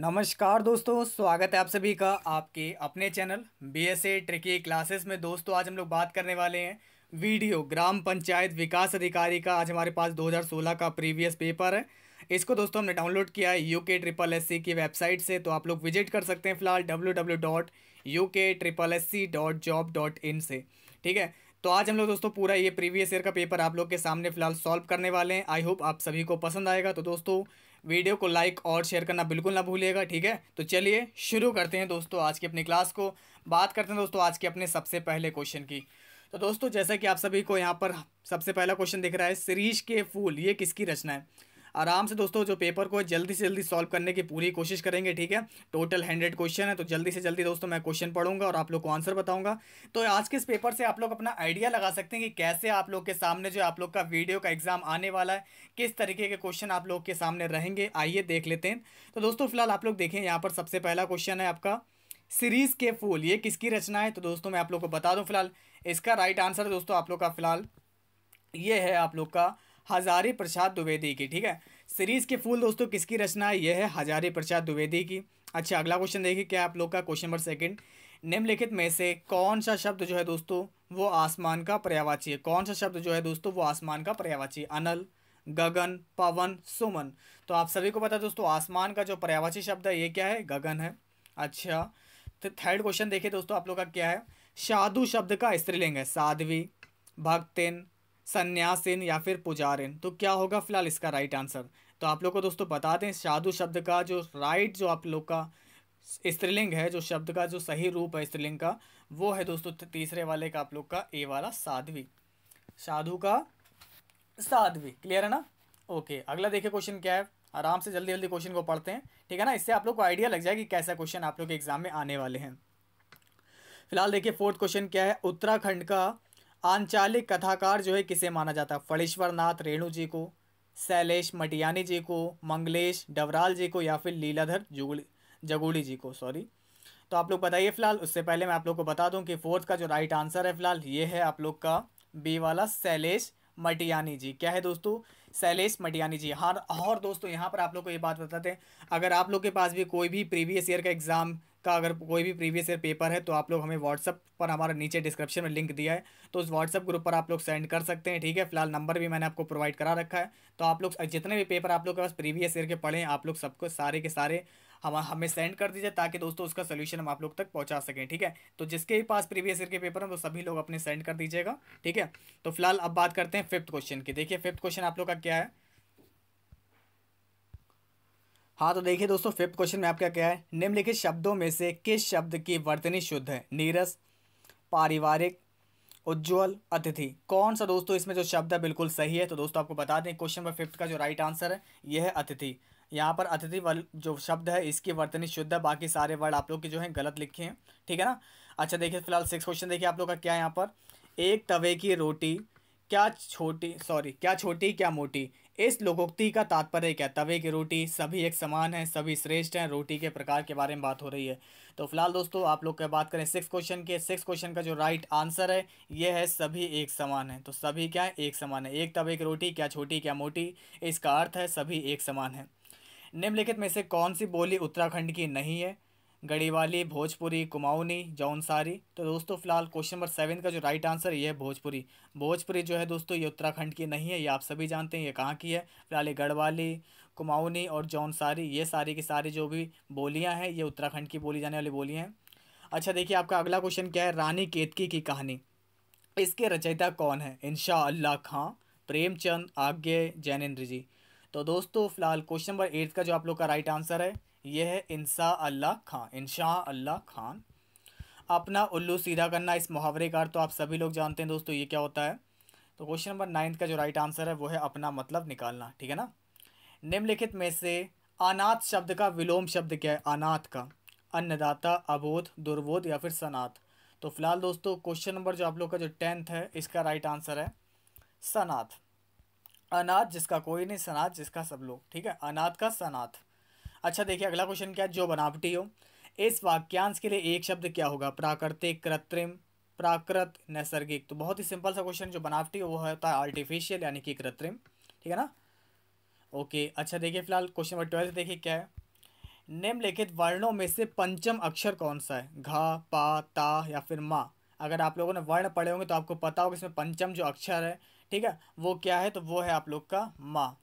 नमस्कार दोस्तों, स्वागत है आप सभी का आपके अपने चैनल बीएसए ट्रिकी क्लासेस में। दोस्तों आज हम लोग बात करने वाले हैं वीडियो ग्राम पंचायत विकास अधिकारी का। आज हमारे पास 2016 का प्रीवियस पेपर है। इसको दोस्तों हमने डाउनलोड किया है UKSSC की वेबसाइट से, तो आप लोग विजिट कर सकते हैं फिलहाल www.ukssc.job.in से, ठीक है। तो आज हम लोग दोस्तों पूरा ये प्रीवियस ईयर का पेपर आप लोग के सामने फिलहाल सॉल्व करने वाले हैं। आई होप आप सभी को पसंद आएगा। तो दोस्तों वीडियो को लाइक और शेयर करना बिल्कुल ना भूलिएगा, ठीक है। तो चलिए शुरू करते हैं दोस्तों आज की अपनी क्लास को। बात करते हैं दोस्तों आज के अपने सबसे पहले क्वेश्चन की। तो दोस्तों जैसा कि आप सभी को यहाँ पर सबसे पहला क्वेश्चन दिख रहा है, शिरीष के फूल ये किसकी रचना है। आराम से दोस्तों जो पेपर को जल्दी से जल्दी सॉल्व करने की पूरी कोशिश करेंगे, ठीक है। टोटल 100 क्वेश्चन है, तो जल्दी से जल्दी दोस्तों मैं क्वेश्चन पढ़ूंगा और आप लोग को आंसर बताऊंगा। तो आज के इस पेपर से आप लोग अपना आइडिया लगा सकते हैं कि कैसे आप लोग के सामने जो आप लोग का वीडियो का एग्जाम आने वाला है, किस तरीके के क्वेश्चन आप लोग के सामने रहेंगे। आइए देख लेते हैं। तो दोस्तों फिलहाल आप लोग देखें, यहाँ पर सबसे पहला क्वेश्चन है आपका, शिरीष के फूल ये किसकी रचना है। तो दोस्तों मैं आप लोग को बता दूँ फिलहाल इसका राइट आंसर दोस्तों आप लोग का फिलहाल ये है आप लोग का हजारी प्रसाद द्विवेदी की, ठीक है। शिरीष के फूल दोस्तों किसकी रचना है, यह है हजारी प्रसाद द्विवेदी की। अच्छा अगला क्वेश्चन देखिए क्या आप लोग का, क्वेश्चन नंबर सेकंड, निम्नलिखित में से कौन सा शब्द जो है दोस्तों वो आसमान का पर्यायवाची है। कौन सा शब्द जो है दोस्तों वो आसमान का पर्यायवाची है, अनल, गगन, पवन, सुमन। तो आप सभी को पता है दोस्तों आसमान का जो पर्यायवाची शब्द है ये क्या है, गगन है। अच्छा तो थर्ड क्वेश्चन देखिए दोस्तों आप लोग का क्या है, साधु शब्द का स्त्रीलिंग है, साध्वी, भक्तिन, सन्यासिन या फिर पुजारिन। तो क्या होगा फिलहाल इसका राइट आंसर। तो आप लोग को दोस्तों बता दें साधु शब्द का जो राइट जो आप लोग का स्त्रीलिंग है, जो शब्द का जो सही रूप है स्त्रीलिंग का, वो है दोस्तों तीसरे वाले का आप लोग का ए वाला, साध्वी, साधु का साध्वी। क्लियर है ना, ओके। अगला देखिए क्वेश्चन क्या है, आराम से जल्दी जल्दी क्वेश्चन को पढ़ते हैं, ठीक है ना। इससे आप लोग को आइडिया लग जाए कि कैसा क्वेश्चन आप लोग के एग्जाम में आने वाले हैं। फिलहाल देखिए फोर्थ क्वेश्चन क्या है, उत्तराखंड का आंचलिक कथाकार जो है किसे माना जाता है, फणीश्वर नाथ रेणु जी को, शैलेश मटियानी जी को, मंगलेश डबराल जी को या फिर लीलाधर जगुड़ी जी को, सॉरी। तो आप लोग बताइए फिलहाल। उससे पहले मैं आप लोग को बता दूं कि फोर्थ का जो राइट आंसर है फिलहाल ये है आप लोग का बी वाला, शैलेश मटियानी जी। क्या है दोस्तों, शैलेश मटियानी जी। हाँ और दोस्तों यहाँ पर आप लोग को ये बात बताते हैं, अगर आप लोग के पास भी कोई भी प्रीवियस ईयर का एग्ज़ाम का अगर कोई भी प्रीवियस ईयर पेपर है, तो आप लोग हमें व्हाट्सअप पर, हमारा नीचे डिस्क्रिप्शन में लिंक दिया है, तो उस व्हाट्सअप ग्रुप पर आप लोग सेंड कर सकते हैं, ठीक है। फिलहाल नंबर भी मैंने आपको प्रोवाइड करा रखा है, तो आप लोग जितने भी पेपर आप लोग के पास प्रीवियस ईयर के पढ़े हैं, आप लोग सबको सारे के सारे हमें सेंड कर दीजिए, ताकि दोस्तों उसका सोल्यूशन हम आप लोग तक पहुँचा सकें, ठीक है। तो जिसके भी पास प्रीवियस ईयर के पेपर हैं वो सभी लोग अपने सेंड कर दीजिएगा, ठीक है। तो फिलहाल अब बात करते हैं फिफ्थ क्वेश्चन की। देखिए फिफ्थ क्वेश्चन आप लोग का क्या है, हाँ तो देखिए दोस्तों फिफ्थ क्वेश्चन में आपका क्या है, निम्नलिखित शब्दों में से किस शब्द की वर्तनी शुद्ध है, नीरस, पारिवारिक, उज्ज्वल, अतिथि। कौन सा दोस्तों इसमें जो शब्द है बिल्कुल सही है। तो दोस्तों आपको बता दें क्वेश्चन नंबर फिफ्थ का जो राइट आंसर है यह है अतिथि। यहाँ पर अतिथि जो शब्द है इसकी वर्तनी शुद्ध है, बाकी सारे वर्ड आप लोग के जो है गलत लिखे हैं, ठीक है ना। अच्छा देखिए फिलहाल सिक्स क्वेश्चन देखिए आप लोग का क्या है यहाँ पर, एक तवे की रोटी क्या छोटी क्या मोटी, इस लोकोक्ति का तात्पर्य क्या। तवे की रोटी, सभी एक समान है, सभी श्रेष्ठ हैं, रोटी के प्रकार के बारे में बात हो रही है। तो फिलहाल दोस्तों आप लोग क्या बात करें सिक्स क्वेश्चन के, सिक्स क्वेश्चन का जो राइट आंसर है ये है सभी एक समान है। तो सभी क्या है, एक समान है। एक तवे की रोटी क्या छोटी क्या मोटी, इसका अर्थ है सभी एक समान है। निम्नलिखित में से कौन सी बोली उत्तराखंड की नहीं है, गढ़ीवाली, भोजपुरी, कुमाऊनी, जौनसारी। तो दोस्तों फिलहाल क्वेश्चन नंबर सेवन का जो राइट आंसर ये है भोजपुरी। भोजपुरी जो है दोस्तों ये उत्तराखंड की नहीं है, ये आप सभी जानते हैं ये कहाँ की है। फिलहाल ये गढ़वाली, कुमाऊनी और जौनसारी, ये सारी की सारी जो भी बोलियाँ हैं ये उत्तराखंड की बोली जाने वाली बोलियाँ हैं। अच्छा देखिए आपका अगला क्वेश्चन क्या है, रानी केतकी की कहानी इसके रचयिता कौन है, इंशा अल्लाह खां, प्रेमचंद, आज्ञे, जैनेन्द्र जी। तो दोस्तों फिलहाल क्वेश्चन नंबर एट का जो आप लोग का राइट आंसर है यह है इंशा अल्लाह खान, इंशा अल्लाह खान। अपना उल्लू सीधा करना, इस मुहावरे का अर्थ तो आप सभी लोग जानते हैं दोस्तों ये क्या होता है। तो क्वेश्चन नंबर नाइन्थ का जो राइट आंसर है वो है अपना मतलब निकालना, ठीक है ना। निम्नलिखित में से अनाथ शब्द का विलोम शब्द क्या है, अनाथ का, अन्नदाता, अबोध, दुर्बोध या फिर सनाथ। तो फिलहाल दोस्तों क्वेश्चन नंबर जो आप लोग का जो टेंथ है इसका राइट आंसर है सनाथ। अनाथ जिसका कोई नहीं, सनाथ जिसका सब लोग, ठीक है, अनाथ का सनाथ। अच्छा देखिए अगला क्वेश्चन क्या है, जो बनावटी हो, इस वाक्यांश के लिए एक शब्द क्या होगा, प्राकृतिक, कृत्रिम, प्राकृत, नैसर्गिक। तो बहुत ही सिंपल सा क्वेश्चन, जो बनावटी हो वो होता है आर्टिफिशियल यानी कि कृत्रिम, ठीक है ना, ओके। अच्छा देखिए फिलहाल क्वेश्चन नंबर ट्वेल्थ देखिए क्या है, निम्नलिखित वर्णों में से पंचम अक्षर कौन सा है? घा, पा, ता या फिर माँ। अगर आप लोगों ने वर्ण पढ़े होंगे तो आपको पता होगा इसमें पंचम जो अक्षर है, ठीक है, वो क्या है? तो वो है आप लोग का माँ।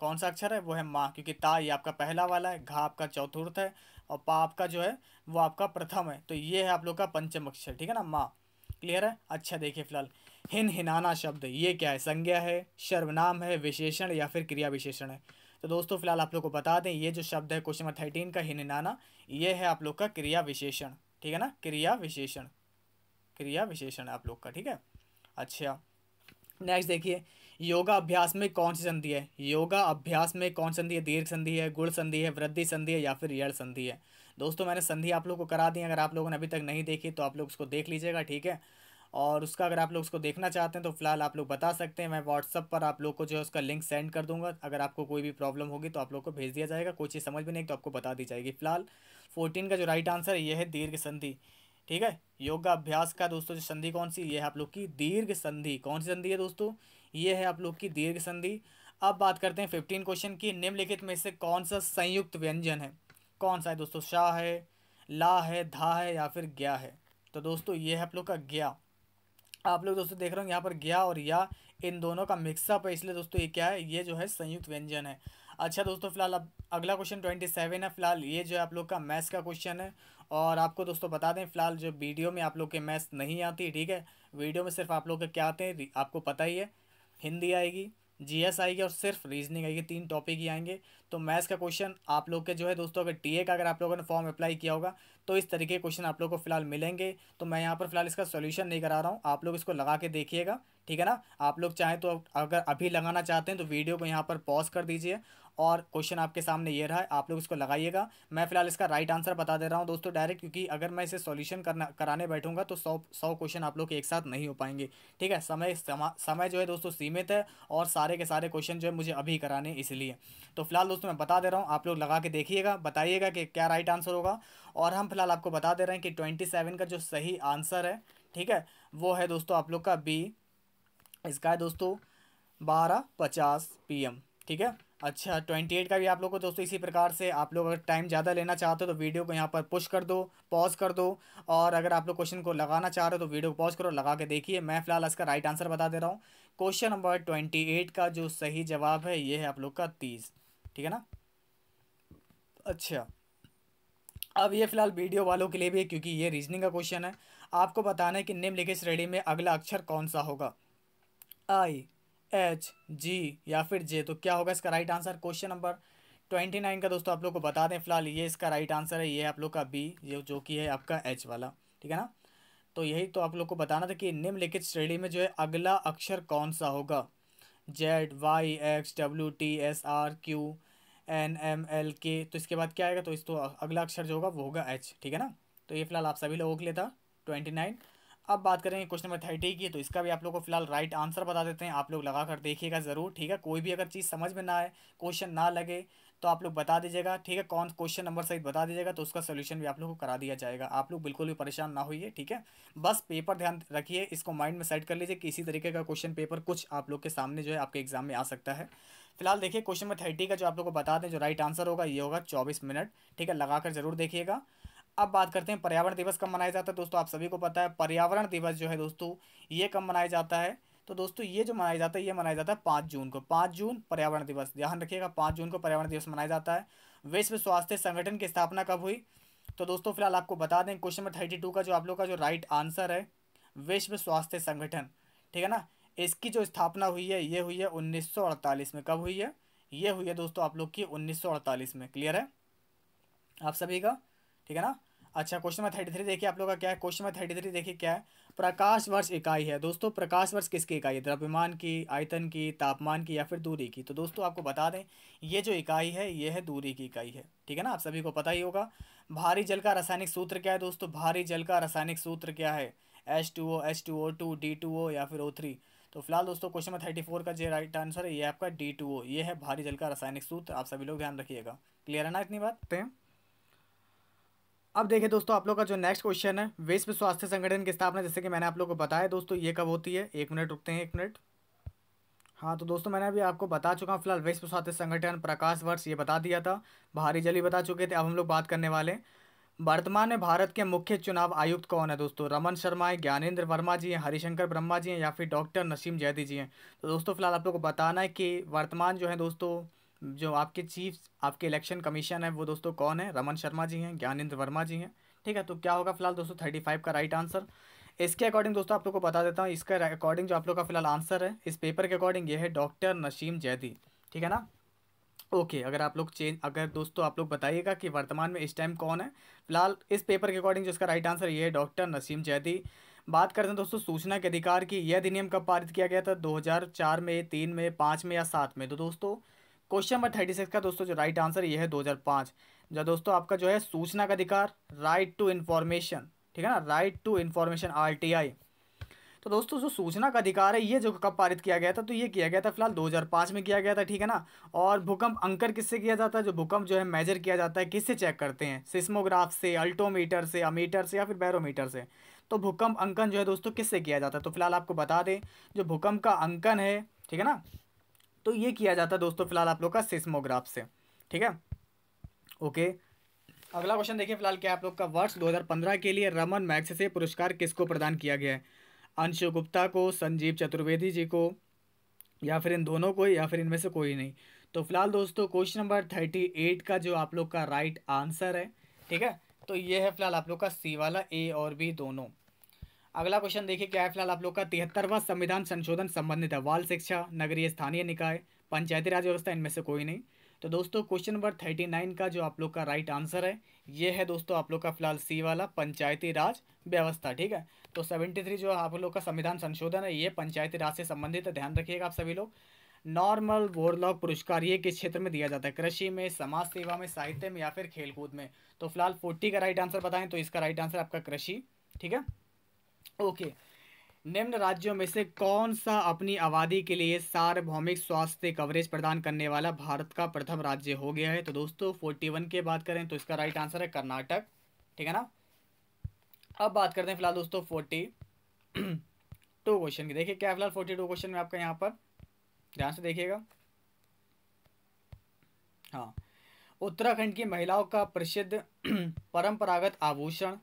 कौन सा अक्षर है? वो है माँ, क्योंकि ता ये आपका पहला वाला है, घा आपका चौथुर्थ है और पा आपका जो है वो आपका प्रथम है। तो ये है आप लोग का पंचम अक्षर, ठीक है ना, माँ। क्लियर है? अच्छा देखिए फिलहाल हिन हिनाना शब्द ये क्या है? संज्ञा है, सर्वनाम है, विशेषण या फिर क्रिया विशेषण है? तो दोस्तों फिलहाल आप लोग को बता दें ये जो शब्द है क्वेश्चन नंबर 13 का हिन हिनाना, ये है आप लोग का क्रिया विशेषण, ठीक है ना, क्रिया विशेषण आप लोग का, ठीक है। अच्छा नेक्स्ट देखिए योगा अभ्यास में कौन सी संधि है? योगा अभ्यास में कौन संधि है? दीर्घ संधि है, गुण संधि है, वृद्धि संधि है या फिर यड़ संधि है? दोस्तों मैंने संधि आप लोग को करा दी, अगर आप लोगों ने अभी तक नहीं देखी तो आप लोग उसको देख लीजिएगा, ठीक है। और उसका अगर आप लोग उसको देखना चाहते हैं तो फिलहाल आप लोग बता सकते हैं, मैं व्हाट्सअप पर आप लोग को जो है उसका लिंक सेंड कर दूंगा। अगर आपको कोई भी प्रॉब्लम होगी तो आप लोग को भेज दिया जाएगा, कोई चीज़ समझ में नहीं तो आपको बता दी जाएगी। फिलहाल 14 का जो राइट आंसर है ये है दीर्घ संधि, ठीक है। योगा अभ्यास का दोस्तों जो संधि कौन सी, ये है आप लोग की दीर्घ संधि। कौन सी संधि है दोस्तों? ये है आप लोग की दीर्घ संधि। अब बात करते हैं 15 क्वेश्चन की। निम्नलिखित में से कौन सा संयुक्त व्यंजन है? कौन सा है दोस्तों? शाह है, ला है, धा है या फिर ग्या है? तो दोस्तों ये है आप लोग का ग्या। आप लोग दोस्तों देख रहे हो यहाँ पर ग्या और या, इन दोनों का मिक्सअप है, इसलिए दोस्तों ये क्या है? ये जो है संयुक्त व्यंजन है। अच्छा दोस्तों फिलहाल अब अगला क्वेश्चन 27 है। फिलहाल ये जो है आप लोग का मैथ्स का क्वेश्चन है और आपको दोस्तों बता दें फिलहाल जो वीडियो में आप लोग के मैथ्स नहीं आती, ठीक है, वीडियो में सिर्फ आप लोग का क्या आते हैं आपको पता ही है, हिंदी आएगी, जीएस आएगी और सिर्फ रीजनिंग आएगी, 3 टॉपिक ही आएंगे। तो मैथ्स का क्वेश्चन आप लोग के जो है दोस्तों अगर टीए का अगर आप लोगों ने फॉर्म अप्लाई किया होगा तो इस तरीके के क्वेश्चन आप लोग को फिलहाल मिलेंगे। तो मैं यहाँ पर फिलहाल इसका सॉल्यूशन नहीं करा रहा हूँ, आप लोग इसको लगा के देखिएगा, ठीक है ना। आप लोग चाहें तो अगर अभी लगाना चाहते हैं तो वीडियो को यहाँ पर पॉज कर दीजिए और क्वेश्चन आपके सामने ये रहा है, आप लोग इसको लगाइएगा। मैं फिलहाल इसका राइट आंसर बता दे रहा हूँ दोस्तों डायरेक्ट, क्योंकि अगर मैं इसे सॉल्यूशन कराने बैठूंगा तो 100 क्वेश्चन आप लोग के एक साथ नहीं हो पाएंगे, ठीक है। समय जो है दोस्तों सीमित है और सारे के सारे क्वेश्चन जो है मुझे अभी कराने, इसलिए तो फिलहाल दोस्तों मैं बता दे रहा हूँ, आप लोग लगा के देखिएगा, बताइएगा कि क्या राइट आंसर होगा। और हम फिलहाल आपको बता दे रहे हैं कि 27 का जो सही आंसर है, ठीक है, वो है दोस्तों आप लोग का बी, इसका है दोस्तों 12:50 PM, ठीक है। अच्छा 28 का भी आप लोग को दोस्तों इसी प्रकार से, आप लोग अगर टाइम ज़्यादा लेना चाहते हो तो वीडियो को यहाँ पर पुश कर दो, पॉज कर दो, और अगर आप लोग क्वेश्चन को लगाना चाह रहे हो तो वीडियो को पॉज करो, लगा के देखिए। मैं फिलहाल इसका राइट आंसर बता दे रहा हूँ। क्वेश्चन नंबर 28 का जो सही जवाब है ये है आप लोग का 30, ठीक है ना। अच्छा अब ये फिलहाल वीडियो वालों के लिए भी है क्योंकि ये रीजनिंग का क्वेश्चन है। आपको बताना है कि निम्नलिखित श्रेणी में अगला अक्षर कौन सा होगा? आई, एच, जी या फिर जे? तो क्या होगा इसका राइट आंसर? क्वेश्चन नंबर 29 का दोस्तों आप लोग को बता दें फिलहाल ये इसका राइट आंसर है, ये आप लोग का बी, ये जो कि है आपका एच वाला, ठीक है ना। तो यही तो आप लोग को बताना था कि निम्नलिखित श्रेणी में जो है अगला अक्षर कौन सा होगा? Z, Y, X, W, T, S, R, Q, N, M, L, K. तो इसके बाद क्या आएगा? तो इस तो अगला अक्षर जो होगा वो होगा एच, ठीक है ना। तो ये फिलहाल आप सभी लोगों के लिए था 29। अब बात करेंगे क्वेश्चन नंबर 30 की, तो इसका भी आप लोग को फिलहाल राइट आंसर बता देते हैं, आप लोग लगा कर देखिएगा ज़रूर, ठीक है। कोई भी अगर चीज़ समझ में ना आए, क्वेश्चन ना लगे तो आप लोग बता दीजिएगा, ठीक है, कौन क्वेश्चन नंबर सही बता दीजिएगा तो उसका सोल्यूशन भी आप लोग को करा दिया जाएगा। आप लोग बिल्कुल भी परेशान ना होइए, ठीक है, बस पेपर ध्यान रखिए, इसको माइंड में सेट कर लीजिए कि इसी तरीके का क्वेश्चन पेपर कुछ आप लोग के सामने जो है आपके एग्जाम में आ सकता है। फिलहाल देखिए क्वेश्चन नंबर 30 का जो आप लोग को बता दें जो राइट आंसर होगा ये होगा 24 मिनट, ठीक है, लगा कर जरूर देखिएगा। अब बात करते हैं पर्यावरण दिवस कब मनाया जाता है? दोस्तों आप सभी को पता है पर्यावरण दिवस जो है दोस्तों ये कब मनाया जाता है? तो दोस्तों ये जो मनाया जाता है ये मनाया जाता है 5 जून को। 5 जून पर्यावरण दिवस, ध्यान रखिएगा, 5 जून को पर्यावरण दिवस मनाया जाता है। विश्व स्वास्थ्य संगठन की स्थापना कब हुई? तो दोस्तों फिलहाल आपको बता दें क्वेश्चन नंबर 32 का जो आप लोग का जो राइट आंसर है विश्व स्वास्थ्य संगठन, ठीक है ना, इसकी जो स्थापना हुई है ये हुई है 1948 में। कब हुई है? ये हुई है दोस्तों आप लोग की 1948 में। क्लियर है आप सभी का, ठीक है ना। अच्छा क्वेश्चन नंबर 33 देखिए आप लोग का क्या है? क्वेश्चन नंबर 33 देखिए क्या है? प्रकाश वर्ष इकाई है। दोस्तों प्रकाश वर्ष किसकी इकाई है? द्रव्यमान की, आयतन की, तापमान की या फिर दूरी की? तो दोस्तों आपको बता दें ये जो इकाई है ये है दूरी की इकाई है, ठीक है ना, आप सभी को पता ही होगा। भारी जल का रासायनिक सूत्र क्या है? दोस्तों भारी जल का रासायनिक सूत्र क्या है? H2O, H2O2, D2O या फिर O3? तो फिलहाल दोस्तों क्वेश्चन नंबर 34 का जो राइट आंसर है ये आपका D2O, ये है भारी जल का रासायनिक सूत्र। आप सभी लोग ध्यान रखिएगा, क्लियर है ना इतनी बात। अब देखिए दोस्तों आप लोग का जो नेक्स्ट क्वेश्चन है विश्व स्वास्थ्य संगठन की स्थापना, जैसे कि मैंने आप लोग को बताया दोस्तों ये कब होती है? 1 मिनट रुकते हैं, 1 मिनट। हाँ तो दोस्तों मैंने अभी आपको बता चुका हूँ फिलहाल विश्व स्वास्थ्य संगठन प्रकाश वर्ष ये बता दिया था, बाहरी जली बता चुके थे। अब हम लोग बात करने वाले वर्तमान में भारत के मुख्य चुनाव आयुक्त कौन है दोस्तों, रमन शर्मा है, ज्ञानेंद्र वर्मा जी हैं, हरिशंकर ब्रह्मा जी हैं या फिर डॉक्टर नसीम जैदी जी हैं। तो दोस्तों फिलहाल आप लोग को बताना है कि वर्तमान जो है दोस्तों जो आपके चीफ आपके इलेक्शन कमीशन है वो दोस्तों कौन है, रमन शर्मा जी हैं, ज्ञानेंद्र वर्मा जी हैं, ठीक है। तो क्या होगा फिलहाल दोस्तों 35 का राइट आंसर। इसके अकॉर्डिंग दोस्तों आप लोग को बता देता हूँ, इसके अकॉर्डिंग जो आप लोग का फिलहाल आंसर है इस पेपर के अकॉर्डिंग ये है डॉक्टर नसीम जैदी, ठीक है ना। ओके अगर आप लोग अगर दोस्तों आप लोग बताइएगा कि वर्तमान में इस टाइम कौन है, फिलहाल इस पेपर के अकॉर्डिंग जिसका राइट आंसर ये है डॉक्टर नसीम जैदी। बात करते हैं दोस्तों सूचना के अधिकार की, यह अधिनियम कब पारित किया गया था, 2004 में, 3 में, 5 में या 7 में। तो दोस्तों क्वेश्चन नंबर 36 का दोस्तों जो राइट आंसर ये है 2005। जो दोस्तों आपका जो है सूचना का अधिकार, राइट टू इन्फॉर्मेशन, ठीक है ना, राइट टू इन्फॉर्मेशन RTI। तो दोस्तों जो सूचना का अधिकार है ये जो कब पारित किया गया था, तो ये किया गया था फिलहाल 2005 में किया गया था, ठीक है ना। और भूकंप अंकर किससे किया जाता है, जो भूकंप जो है मेजर किया जाता है किससे चेक करते हैं, सिस्मोग्राफ से, अल्टोमीटर से, अमीटर से या फिर बैरोमीटर से। तो भूकंप अंकन जो है दोस्तों किससे किया जाता है, तो फिलहाल आपको बता दें जो भूकंप का अंकन है, ठीक है ना, तो ये किया जाता है दोस्तों फिलहाल आप लोग का सिस्मोग्राफ से, ठीक है। ओके अगला क्वेश्चन देखिए फिलहाल क्या आप लोग का, वर्ष 2015 के लिए रमन मैक्स से पुरस्कार किसको प्रदान किया गया है, अंशु गुप्ता को, संजीव चतुर्वेदी जी को या फिर इन दोनों को या फिर इनमें से कोई नहीं। तो फिलहाल दोस्तों क्वेश्चन नंबर 38 का जो आप लोग का राइट आंसर है, ठीक है, तो ये है फिलहाल आप लोग का सी वाला, ए और बी दोनों। अगला क्वेश्चन देखिए क्या है फिलहाल आप लोग का, 73वां संविधान संशोधन संबंधित है, बाल शिक्षा, नगरीय स्थानीय निकाय, पंचायती राज व्यवस्था, इनमें से कोई नहीं। तो दोस्तों क्वेश्चन नंबर 39 का जो आप लोग का राइट आंसर है ये है दोस्तों आप लोग का फिलहाल सी वाला, पंचायती राज व्यवस्था, ठीक है। तो 73 जो आप लोग का संविधान संशोधन है ये पंचायती राज से संबंधित है, ध्यान रखिएगा आप सभी लोग। नॉर्मल बोरलॉग पुरस्कार ये किस क्षेत्र में दिया जाता है, कृषि में, समाज सेवा में, साहित्य में या फिर खेलकूद में। तो फिलहाल 40 का राइट आंसर बताएं, तो इसका राइट आंसर आपका कृषि, ठीक है। ओके निम्न राज्यों में से कौन सा अपनी आबादी के लिए सार्वभौमिक स्वास्थ्य कवरेज प्रदान करने वाला भारत का प्रथम राज्य हो गया है। तो दोस्तों 41 के बात करें तो इसका राइट आंसर है कर्नाटक, ठीक है ना। अब बात करते हैं फिलहाल दोस्तों 42 क्वेश्चन की, देखिए क्या फिलहाल 42 क्वेश्चन में आपका यहाँ पर ध्यान से देखिएगा। हाँ उत्तराखंड की महिलाओं का प्रसिद्ध परंपरागत आभूषण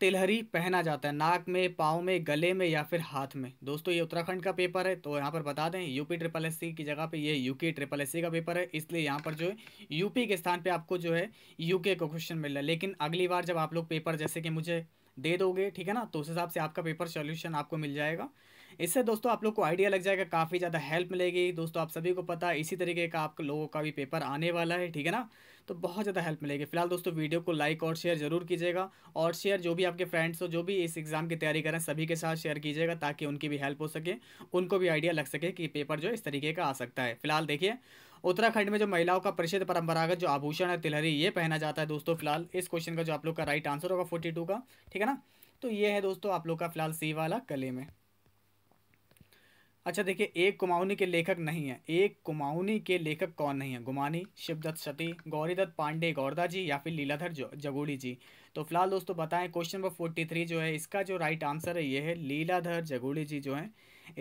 तिलहरी पहना जाता है, नाक में, पाँव में, गले में या फिर हाथ में। दोस्तों ये उत्तराखंड का पेपर है, तो यहाँ पर बता दें UPSSSC की जगह पे ये UK SSSC का पेपर है, इसलिए यहाँ पर जो है यूपी के स्थान पे आपको जो है UK का क्वेश्चन मिल रहा है। लेकिन अगली बार जब आप लोग पेपर जैसे कि मुझे दे दोगे, ठीक है ना, तो उस हिसाब से आपका पेपर सॉल्यूशन आपको मिल जाएगा। इससे दोस्तों आप लोग को आइडिया लग जाएगा, काफ़ी ज़्यादा हेल्प मिलेगी दोस्तों। आप सभी को पता है इसी तरीके का आप लोगों का भी पेपर आने वाला है, ठीक है ना, तो बहुत ज़्यादा हेल्प मिलेगी। फिलहाल दोस्तों वीडियो को लाइक और शेयर जरूर कीजिएगा, और शेयर जो भी आपके फ्रेंड्स हो जो भी इस एग्ज़ाम की तैयारी करें सभी के साथ शेयर कीजिएगा, ताकि उनकी भी हेल्प हो सके, उनको भी आइडिया लग सके कि पेपर जो इस तरीके का आ सकता है। फिलहाल देखिए उत्तराखंड में जो महिलाओं का प्रसिद्ध परंपरागत जो आभूषण है तिलहरी ये पहना जाता है दोस्तों, फिलहाल इस क्वेश्चन का जो आप लोग का राइट आंसर होगा 42 का, ठीक है ना। तो ये है दोस्तों आप लोग का फिलहाल सी वाला, कले में। अच्छा देखिए एक कुमाऊनी के लेखक नहीं है, एक कुमाऊनी के लेखक कौन नहीं है, गुमानी, शिव दत्त, शती, गौरी दत्त पांडे, गौरदा जी या फिर लीलाधर जगुड़ी जी। तो फिलहाल दोस्तों बताएं क्वेश्चन नंबर 43 जो है इसका जो राइट आंसर है ये है लीलाधर जगुड़ी जी जो है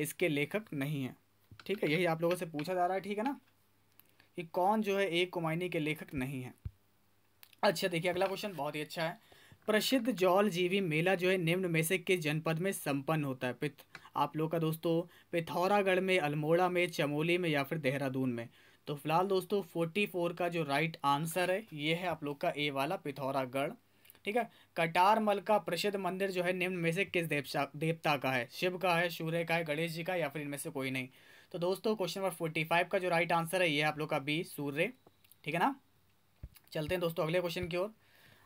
इसके लेखक नहीं है, ठीक है, यही आप लोगों से पूछा जा रहा है, ठीक है ना, कि कौन जो है एक कुमाऊनी के लेखक नहीं है। अच्छा देखिए अगला क्वेश्चन बहुत ही अच्छा है, प्रसिद्ध जौल जीवी मेला जो है निम्न में से किस जनपद में संपन्न होता है, आप लोग का दोस्तों पिथौरागढ़ में, अल्मोड़ा में, चमोली में या फिर देहरादून में। तो फिलहाल दोस्तों 44 का जो राइट आंसर है ये है आप लोग का ए वाला, पिथौरागढ़, ठीक है। कटारमल का प्रसिद्ध मंदिर जो है निम्न में से किस देवता का है, शिव का है, सूर्य का है, गणेश जी का या फिर इनमें से कोई नहीं। तो दोस्तों क्वेश्चन नंबर 45 का जो राइट आंसर है ये आप लोग का बी, सूर्य, ठीक है ना। चलते हैं दोस्तों अगले क्वेश्चन की ओर।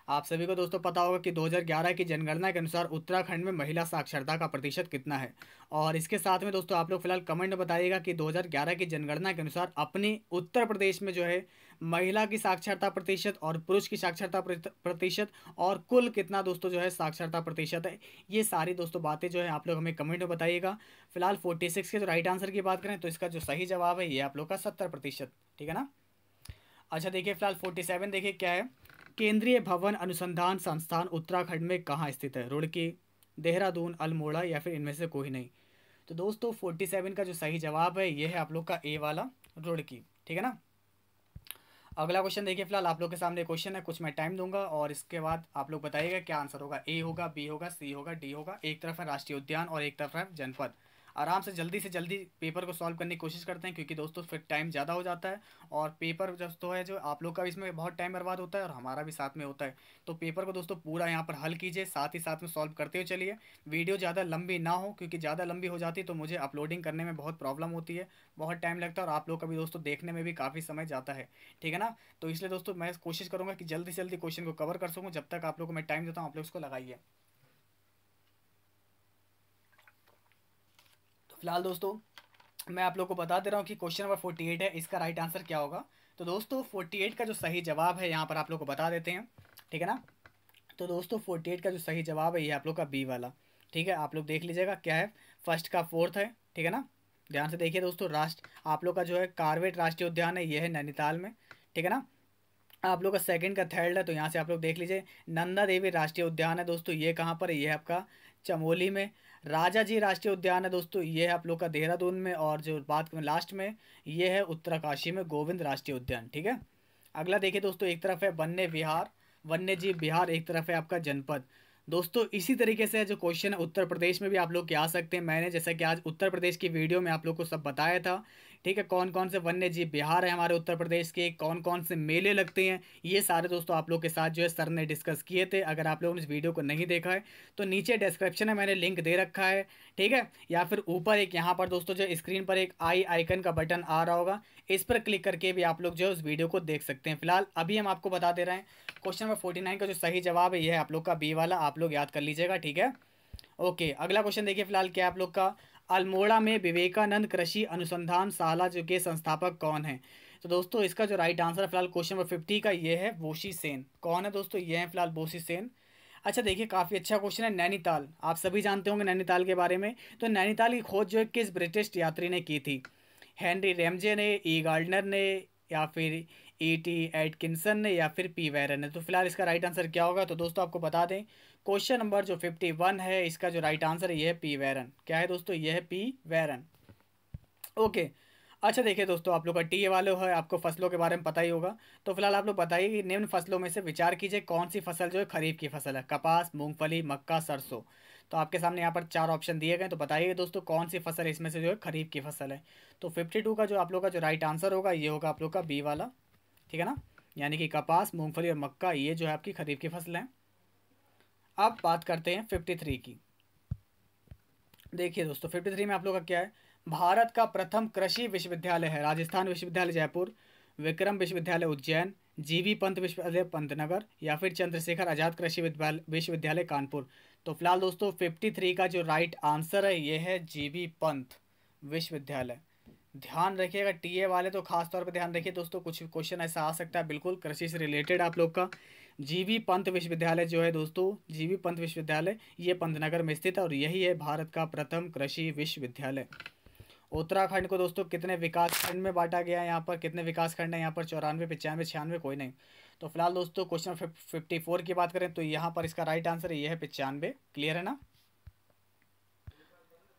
आप सभी को दोस्तों पता होगा कि 2011 की जनगणना के अनुसार उत्तराखंड में महिला साक्षरता का प्रतिशत कितना है, और इसके साथ में दोस्तों आप लोग फिलहाल कमेंट में बताइएगा कि 2011 की जनगणना के अनुसार अपने उत्तर प्रदेश में जो है महिला की साक्षरता प्रतिशत और पुरुष की साक्षरता प्रतिशत और कुल कितना दोस्तों जो है साक्षरता प्रतिशत है। ये सारी दोस्तों बातें जो है आप लोग हमें कमेंट में बताइएगा। फिलहाल 46 के जो राइट आंसर की बात करें तो इसका जो सही जवाब है ये आप लोग का 70%, ठीक है ना। अच्छा देखिए फिलहाल 47 देखिए क्या है, केंद्रीय भवन अनुसंधान संस्थान उत्तराखंड में कहाँ स्थित है, रुड़की, देहरादून, अल्मोड़ा या फिर इनमें से कोई नहीं। तो दोस्तों 47 का जो सही जवाब है ये है आप लोग का ए वाला, रुड़की। ठीक है ना। अगला क्वेश्चन देखिए, फिलहाल आप लोग के सामने क्वेश्चन है, कुछ मैं टाइम दूंगा और इसके बाद आप लोग बताइएगा क्या आंसर होगा। ए होगा, बी होगा, सी होगा, डी होगा। एक तरफ है राष्ट्रीय उद्यान और एक तरफ है जनपद। आराम से जल्दी पेपर को सॉल्व करने की कोशिश करते हैं क्योंकि दोस्तों फिर टाइम ज़्यादा हो जाता है और पेपर दोस्तों है जो आप लोग का इसमें बहुत टाइम बर्बाद होता है और हमारा भी साथ में होता है। तो पेपर को दोस्तों पूरा यहाँ पर हल कीजिए, साथ ही साथ में सॉल्व करते हुए चलिए। वीडियो ज़्यादा लंबी ना हो क्योंकि ज़्यादा लंबी हो जाती है तो मुझे अपलोडिंग करने में बहुत प्रॉब्लम होती है, बहुत टाइम लगता है और आप लोग का भी दोस्तों देखने में भी काफ़ी समय जाता है। ठीक है ना। तो इसलिए दोस्तों मैं कोशिश करूँगा कि जल्दी से जल्दी क्वेश्चन को कवर कर सकूँ। जब तक आप लोग को मैं टाइम देता हूँ आप लोग उसको लगाइए। फिलहाल दोस्तों मैं आप लोग को बता दे रहा हूँ कि क्वेश्चन नंबर 48 है, इसका राइट आंसर क्या होगा। तो दोस्तों 48 का जो सही जवाब है यहाँ पर आप लोग को बता देते हैं। ठीक है ना। तो दोस्तों 48 का जो सही जवाब है ये आप लोग का बी वाला। ठीक है, आप लोग देख लीजिएगा क्या है, फर्स्ट का फोर्थ है। ठीक है ना, ध्यान से देखिए दोस्तों। आप लोग का जो है कार्बेट राष्ट्रीय उद्यान है ये है नैनीताल में। ठीक है ना। आप लोग का सेकंड का थर्ड है तो यहाँ से आप लोग देख लीजिए। नंदा देवी राष्ट्रीय उद्यान है दोस्तों, ये कहाँ पर है, ये है आपका चमोली में। राजा जी राष्ट्रीय उद्यान है दोस्तों, ये है आप लोग का देहरादून में। और जो बात करें लास्ट में, ये है उत्तरकाशी में गोविंद राष्ट्रीय उद्यान। ठीक है। अगला देखिए दोस्तों, एक तरफ है वन्य जीव बिहार, एक तरफ है आपका जनपद। दोस्तों इसी तरीके से जो क्वेश्चन है उत्तर प्रदेश में भी आप लोग के आ सकते हैं। मैंने जैसा कि आज उत्तर प्रदेश की वीडियो में आप लोग को सब बताया था। ठीक है, कौन कौन से वन्य जीव बिहार है हमारे उत्तर प्रदेश के, कौन कौन से मेले लगते हैं, ये सारे दोस्तों आप लोग के साथ जो है सर ने डिस्कस किए थे। अगर आप लोगों ने इस वीडियो को नहीं देखा है तो नीचे डिस्क्रिप्शन में मैंने लिंक दे रखा है। ठीक है, या फिर ऊपर एक यहाँ पर दोस्तों जो स्क्रीन पर एक आई आइकन का बटन आ रहा होगा, इस पर क्लिक करके भी आप लोग जो है उस वीडियो को देख सकते हैं। फिलहाल अभी हम आपको बता दे रहे हैं क्वेश्चन नंबर 49 का जो सही जवाब है यह है आप लोग का बी वाला, आप लोग याद कर लीजिएगा। ठीक है, ओके। अगला क्वेश्चन देखिए फिलहाल क्या आप लोग का, अल्मोड़ा में विवेकानंद कृषि अनुसंधान शाला जो के संस्थापक कौन है। तो दोस्तों इसका जो राइट आंसर है फिलहाल क्वेश्चन नंबर 50 का ये है बोशी सेन। कौन है दोस्तों, ये है फिलहाल बोशी सेन। अच्छा देखिए, काफ़ी अच्छा क्वेश्चन है। नैनीताल, आप सभी जानते होंगे नैनीताल के बारे में। तो नैनीताल की खोज जो है किस ब्रिटिश यात्री ने की थी, हेनरी रैमजे ने, ई गार्डनर ने, या फिर E.T. एटकिंसन ने, या फिर P. वैरन ने। तो फिलहाल इसका राइट आंसर क्या होगा, तो दोस्तों आपको बता दें क्वेश्चन नंबर जो 51 है इसका जो राइट आंसर है ये है P. वैरन। क्या है दोस्तों, ये है P. वैरन। ओके, अच्छा देखिए दोस्तों आप लोग का TA वाले है, आपको फसलों के बारे में पता ही होगा। तो फिलहाल आप लोग बताइए कि निम्न फसलों में से विचार कीजिए कौन सी फसल जो है खरीफ की फसल है, कपास, मूंगफली, मक्का, सरसों। तो आपके सामने यहाँ पर 4 ऑप्शन दिए गए, तो बताइए दोस्तों कौन सी फसल इसमें से जो है खरीफ की फसल है। तो 52 का जो आप लोग का जो राइट आंसर होगा ये होगा आप लोग का बी वाला। ठीक है ना, यानी कि कपास, मूंगफली और मक्का ये जो है आपकी खरीफ की फसल है। अब बात करते हैं 53 की। देखिए दोस्तों 53 में आप लोग का क्या है, भारत का प्रथम कृषि विश्वविद्यालय है, राजस्थान विश्वविद्यालय जयपुर, विक्रम विश्वविद्यालय उज्जैन, जीवी पंत विश्वविद्यालय पंतनगर, या फिर चंद्रशेखर आज़ाद कृषि विश्वविद्यालय कानपुर। तो फिलहाल दोस्तों 53 का जो राइट आंसर है ये है जीवी पंत विश्वविद्यालय। ध्यान रखिएगा टीए वाले, तो खास तौर पर ध्यान रखिए दोस्तों, कुछ क्वेश्चन ऐसा आ सकता है बिल्कुल कृषि से रिलेटेड। आप लोग का जीवी पंत विश्वविद्यालय जो है दोस्तों, जीवी पंत विश्वविद्यालय ये पंतनगर में स्थित है और यही है भारत का प्रथम कृषि विश्वविद्यालय। उत्तराखंड को दोस्तों कितने विकासखंड में बांटा गया है, यहाँ पर कितने विकासखंड है, यहाँ पर 94, 95, 96, कोई नहीं। तो फिलहाल दोस्तों क्वेश्चन 54 की बात करें तो यहाँ पर इसका राइट आंसर ये है 95। क्लियर है ना।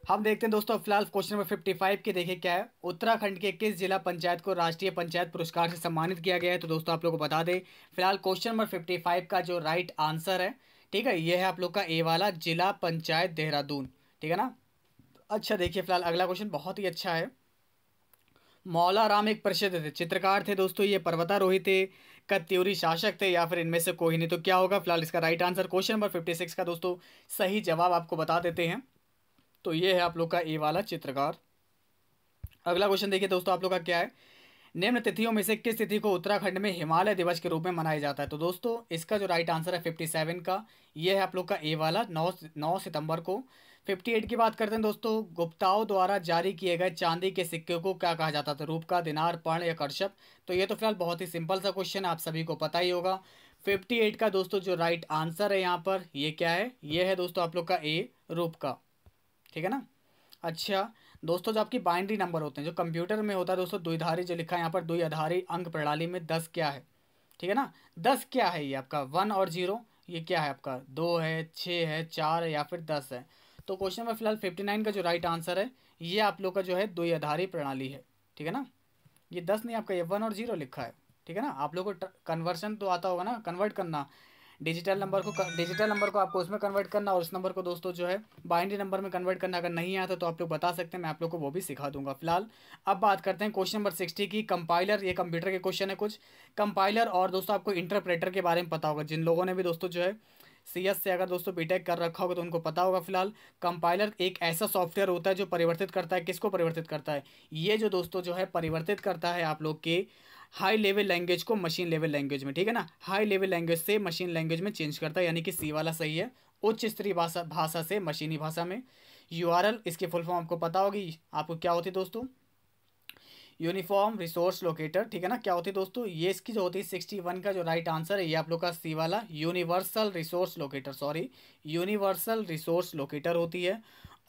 हम देखते हैं दोस्तों फिलहाल क्वेश्चन नंबर 55 के, देखिए क्या है, उत्तराखंड के किस जिला पंचायत को राष्ट्रीय पंचायत पुरस्कार से सम्मानित किया गया है। तो दोस्तों आप लोग को बता दें फिलहाल क्वेश्चन नंबर 55 का जो राइट आंसर है, ठीक है, ये है आप लोग का ए वाला, जिला पंचायत देहरादून। ठीक है ना। अच्छा देखिए फिलहाल अगला क्वेश्चन बहुत ही अच्छा है। मौला राम एक प्रसिद्ध थे, चित्रकार थे दोस्तों, ये पर्वतारोही थे, कत्यूरी शासक थे, या फिर इनमें से कोई नहीं। तो क्या होगा फिलहाल इसका राइट आंसर, क्वेश्चन नंबर 56 का दोस्तों सही जवाब आपको बता देते हैं। तो ये है आप लोग का ए वाला, चित्रकार। अगला क्वेश्चन देखिए दोस्तों आप लोग का क्या है, निम्न तिथियों में से किस तिथि को उत्तराखंड में हिमालय दिवस के रूप में मनाया जाता है। तो दोस्तों इसका जो राइट आंसर है 57 का ये है आप लोग का ए वाला, 9 सितंबर को। 58 की बात करते हैं दोस्तों, गुप्ताओं द्वारा जारी किए गए चांदी के सिक्के को क्या कहा जाता था, रूपका, दिनार, पण या कश्यप। तो ये तो फिलहाल बहुत ही सिंपल सा क्वेश्चन आप सभी को पता ही होगा। 58 का दोस्तों जो राइट आंसर है यहाँ पर ये क्या है, ये है दोस्तों आप लोग का ए, रूपका। ठीक है ना। अच्छा दोस्तों जो आपकी बाइनरी नंबर होते हैं जो कंप्यूटर में होता है दोस्तों, द्विधारी जो लिखा है यहाँ पर, द्विआधारी अंक प्रणाली में 10 क्या है। ठीक है ना, 10 क्या है, ये आपका 1 और 0, ये क्या है आपका 2 है, 6 है, 4 है, या फिर 10 है। तो क्वेश्चन नंबर फिलहाल 59 का जो राइट आंसर है ये आप लोग का जो है द्विआधारी प्रणाली है, ठीक है ना। ये 10 नहीं आपका ये 1 और 0 लिखा है, ठीक है ना। आप लोग को कन्वर्शन तो आता होगा ना, कन्वर्ट करना डिजिटल नंबर को आपको उसमें कन्वर्ट करना और उस नंबर को दोस्तों जो है बाइनरी नंबर में कन्वर्ट करना। अगर नहीं आता तो आप लोग बता सकते हैं, मैं आप लोग को वो भी सिखा दूंगा। फिलहाल अब बात करते हैं क्वेश्चन नंबर 60 की। कंपाइलर, ये कंप्यूटर के क्वेश्चन है कुछ। कंपाइलर और दोस्तों आपको इंटरप्रेटर के बारे में पता होगा, जिन लोगों ने भी दोस्तों जो है CS से अगर दोस्तों बीटेक कर रखा होगा तो उनको पता होगा। फिलहाल कंपाइलर एक ऐसा सॉफ्टवेयर होता है जो परिवर्तित करता है, किसको परिवर्तित करता है, ये जो दोस्तों जो है परिवर्तित करता है आप लोग के हाई लेवल लैंग्वेज को मशीन लेवल लैंग्वेज में, ठीक है ना। हाई लेवल लैंग्वेज से मशीन लैंग्वेज में चेंज करता है, यानी कि C वाला सही है, उच्च स्तरीय भाषा से मशीनी भाषा में। URL, इसकी फुल फॉर्म आपको पता होगी, आपको क्या होती है दोस्तों, यूनिफॉर्म रिसोर्स लोकेटर, ठीक है ना, क्या होती है दोस्तों ये इसकी जो होती है। 61 का जो राइट आंसर है ये आप लोग का C वाला यूनिवर्सल रिसोर्स लोकेटर होती है।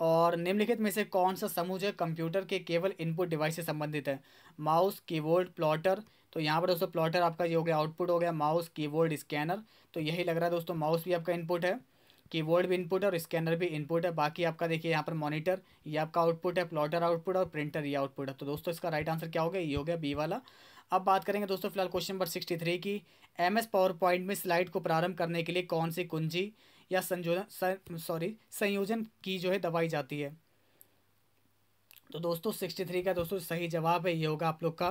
और निम्नलिखित में से कौन सा समूह है कंप्यूटर के केवल इनपुट डिवाइस से संबंधित है? Mouse, keyboard, plotter. तो यहाँ पर दोस्तों प्लॉटर आपका ये हो गया आउटपुट हो गया, माउस, कीबोर्ड, स्कैनर। तो यही लग रहा है दोस्तों, माउस भी आपका इनपुट है, कीबोर्ड भी इनपुट है और स्कैनर भी इनपुट है। बाकी आपका देखिए यहाँ पर मॉनिटर ये आपका आउटपुट है, प्लॉटर आउटपुट और प्रिंटर ये आउटपुट है। तो दोस्तों इसका राइट आंसर क्या हो गया, ये हो गया B वाला। अब बात करेंगे दोस्तों फिलहाल क्वेश्चन नंबर 63 की। MS PowerPoint में स्लाइड को प्रारंभ करने के लिए कौन सी कुंजी या संयोजन की जो है दबाई जाती है? तो दोस्तों 63 का दोस्तों सही जवाब है ये होगा आप लोग का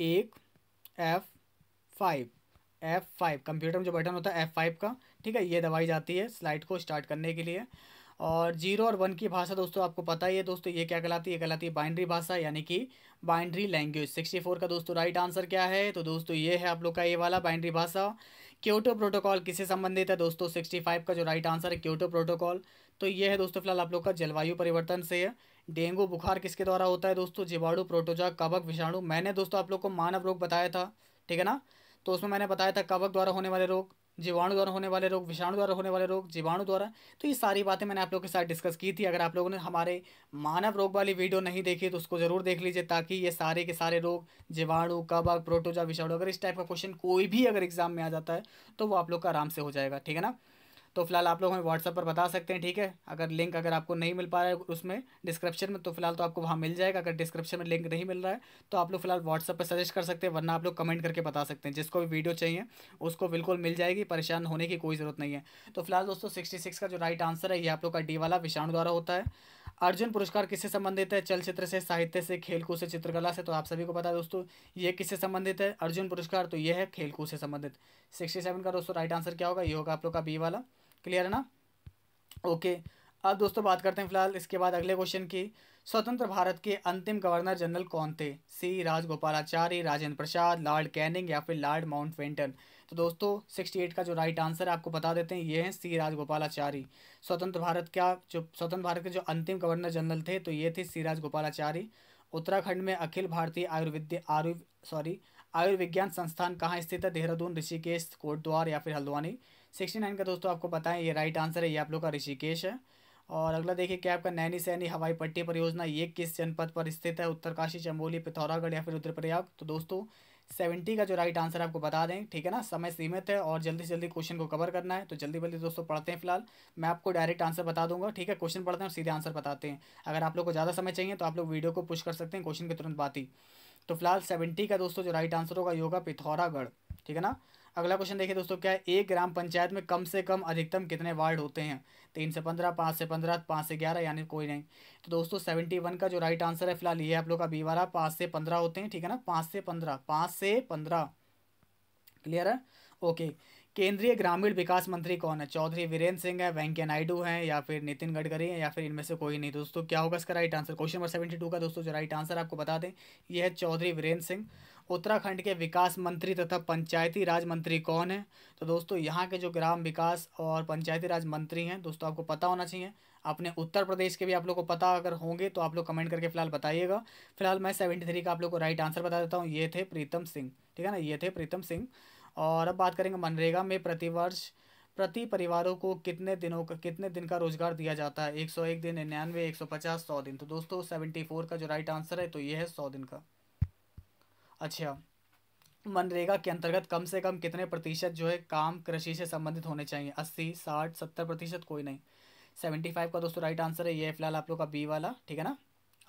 1 F5। कंप्यूटर में जो बटन होता है F5 का, ठीक है, ये दबाई जाती है स्लाइड को स्टार्ट करने के लिए। और 0 और 1 की भाषा दोस्तों आपको पता ही है दोस्तों, ये क्या कहलाती है, ये कहलाती है बाइनरी भाषा, यानी कि बाइनरी लैंग्वेज। 64 का दोस्तों राइट आंसर क्या है, तो दोस्तों ये है आप लोग का ये वाला बाइनरी भाषा। क्योटो प्रोटोकॉल किससे संबंधित है दोस्तों? 65 का जो राइट आंसर है क्योटो प्रोटोकॉल। तो ये है दोस्तों फिलहाल आप लोग का जलवायु परिवर्तन से है। डेंगू बुखार किसके द्वारा होता है दोस्तों? जीवाणु, प्रोटोजोआ, कवक, विषाणु। मैंने दोस्तों आप लोग को मानव रोग बताया था, ठीक है ना, तो उसमें मैंने बताया था कवक द्वारा होने वाले रोग, जीवाणु द्वारा होने वाले रोग, विषाणु द्वारा होने वाले रोग, जीवाणु द्वारा। तो ये सारी बातें मैंने आप लोगों के साथ डिस्कस की थी। अगर आप लोगों ने हमारे मानव रोग वाली वीडियो नहीं देखी तो उसको ज़रूर देख लीजिए, ताकि ये सारे के सारे रोग, जीवाणु, कवक, प्रोटोजोआ, विषाणु, अगर इस टाइप का क्वेश्चन कोई भी अगर एग्जाम में आ जाता है तो वो आप लोग का आराम से हो जाएगा, ठीक है ना। तो फिलहाल आप लोग हमें व्हाट्सएप पर बता सकते हैं, ठीक है। अगर लिंक अगर आपको नहीं मिल पा रहा है उसमें डिस्क्रिप्शन में, तो फिलहाल तो आपको वहाँ मिल जाएगा। अगर डिस्क्रिप्शन में लिंक नहीं मिल रहा है तो आप लोग फिलहाल व्हाट्सएप पर सजेस्ट कर सकते हैं, वरना आप लोग कमेंट करके बता सकते हैं। जिसको भी वीडियो चाहिए उसको बिल्कुल मिल जाएगी, परेशान होने की कोई ज़रूरत नहीं है। तो फिलहाल दोस्तों 66 का जो राइट आंसर है ये आप लोग का D वाला विषाणु द्वारा होता है। अर्जुन पुरस्कार किससे संबंधित है? चलचित्र से, साहित्य से, खेलकूद से, चित्रकला से। तो आप सभी को पता है दोस्तों ये किससे संबंधित है अर्जुन पुरस्कार, तो ये है खेलकूद से संबंधित। 67 का दोस्तों राइट आंसर क्या होगा, ये होगा आप लोग का B वाला। क्लियर है ना, ओके। अब दोस्तों बात करते हैं फिलहाल इसके बाद अगले क्वेश्चन की। स्वतंत्र भारत के अंतिम गवर्नर जनरल कौन थे? C Rajagopalachari, Rajendra Prasad, Lord Canning या फिर लॉर्ड माउंटबेटन। तो दोस्तों 68 का जो राइट आंसर है आपको बता देते हैं, ये है C राजगोपालाचारी। स्वतंत्र भारत के जो अंतिम गवर्नर जनरल थे तो ये थे C राजगोपालाचारी। उत्तराखंड में अखिल भारतीय आयुर्विज्ञान संस्थान कहाँ स्थित है? देहरादून, ऋषिकेश, कोटद्वार या फिर हल्द्वानी। 69 का दोस्तों आपको पता है ये राइट आंसर है, ये आप लोग का ऋषिकेश है। और अगला देखिए क्या आपका नैनी सैनी हवाई पट्टी परियोजना ये किस जनपद पर स्थित है? उत्तरकाशी, चमोली, पिथौरागढ़ या फिर रुद्रप्रयाग। तो दोस्तों 70 का जो राइट आंसर आपको बता दें, ठीक है ना, समय सीमित है और जल्दी से जल्दी क्वेश्चन को कवर करना है, तो जल्दी दोस्तों पढ़ते हैं। फिलहाल मैं आपको डायरेक्ट आंसर बता दूंगा, ठीक है, क्वेश्चन पढ़ते हैं और सीधे आंसर बताते हैं। अगर आप लोग को ज़्यादा समय चाहिए तो आप लोग वीडियो को पुश कर सकते हैं क्वेश्चन के तुरंत बाद ही। तो फिलहाल 70 का दोस्तों जो राइट आंसर होगा ये होगा पिथौरागढ़, ठीक है ना। अगला क्वेश्चन देखिए दोस्तों क्या है, एक ग्राम पंचायत में कम से कम अधिकतम कितने वार्ड होते हैं? 3 से 15, 5 से 15, 5 से 11 यानी कोई नहीं। तो दोस्तों 71 का जो राइट आंसर है फिलहाल ये आप लोग का B वाला, 5 से 15 होते हैं, ठीक है ना, 5 से 15। क्लियर है, ओके। केंद्रीय ग्रामीण विकास मंत्री कौन है? चौधरी वीरेंद्र सिंह है, वेंकैया नायडू हैं या फिर नितिन गडकरी हैं या फिर इनमें से कोई नहीं। दोस्तों क्या होगा इसका राइट आंसर? क्वेश्चन नंबर 72 का दोस्तों जो राइट आंसर आपको बता दें ये है चौधरी वीरेंद्र सिंह। उत्तराखंड के विकास मंत्री तथा पंचायती राज मंत्री कौन है? तो दोस्तों यहाँ के जो ग्राम विकास और पंचायती राज मंत्री हैं दोस्तों आपको पता होना चाहिए, अपने उत्तर प्रदेश के भी आप लोग को पता अगर होंगे तो आप लोग कमेंट करके फिलहाल बताइएगा। फिलहाल मैं 73 का आप लोग को राइट आंसर बता देता हूँ, ये थे प्रीतम सिंह, ठीक है ना, ये थे प्रीतम सिंह। और अब बात करेंगे मनरेगा में प्रतिवर्ष प्रति परिवारों को कितने दिन का रोजगार दिया जाता है? 101 दिन, 99, 150, 100 दिन। तो दोस्तों 74 का जो राइट आंसर है तो ये है 100 दिन का। अच्छा, मनरेगा के अंतर्गत कम से कम कितने प्रतिशत जो है काम कृषि से संबंधित होने चाहिए? 80, 60, 70%, कोई नहीं। 75 का दोस्तों राइट आंसर है, ये फिलहाल आप लोग का बी वाला, ठीक है ना।